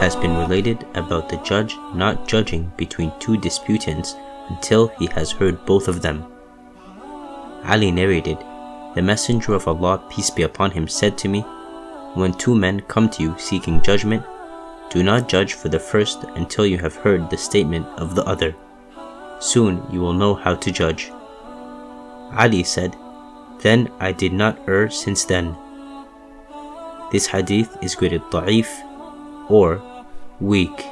has been related about the judge not judging between two disputants until he has heard both of them. Ali narrated, "The Messenger of Allah, peace be upon him, said to me, 'When two men come to you seeking judgment, do not judge for the first until you have heard the statement of the other. Soon you will know how to judge.'" Ali said, "Then I did not err since then." This hadith is graded da'if or weak.